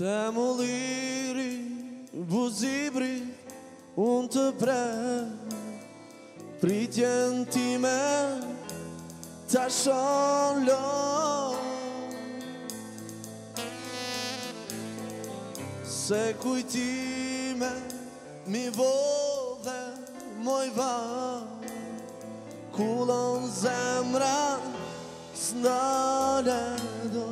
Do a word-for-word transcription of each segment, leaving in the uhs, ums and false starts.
Të më liri, buzibri, unë të prej, pritjen time, të shon lor. Se kujtime, mi vodhe, moj vaj, kulon zemra, s'nale do.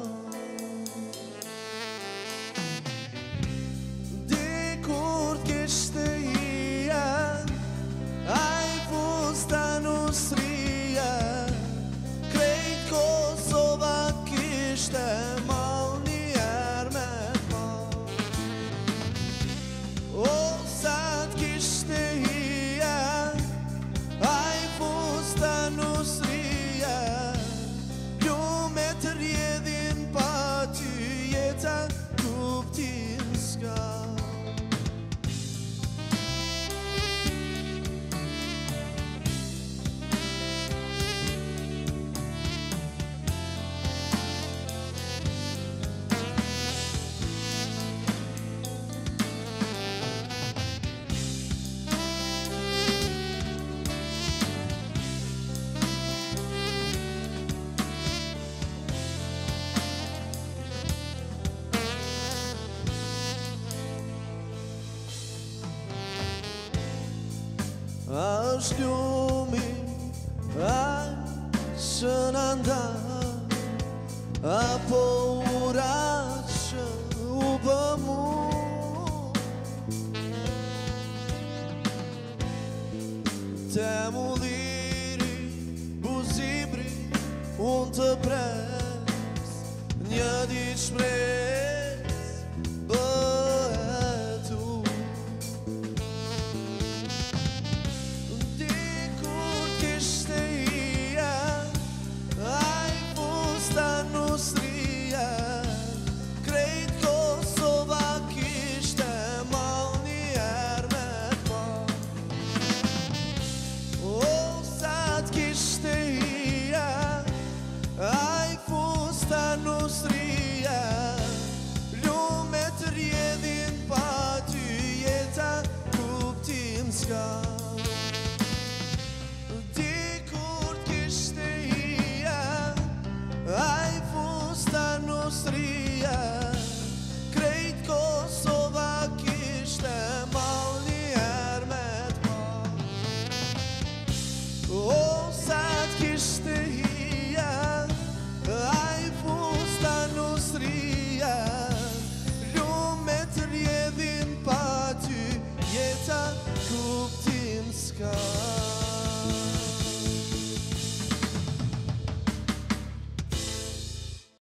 Ashtë ljumi, ashtë që në ndaj, apo ura që u bëmu. Te mu liri, buzibri, unë të pres, një ditë shpres, bëhet u. Go.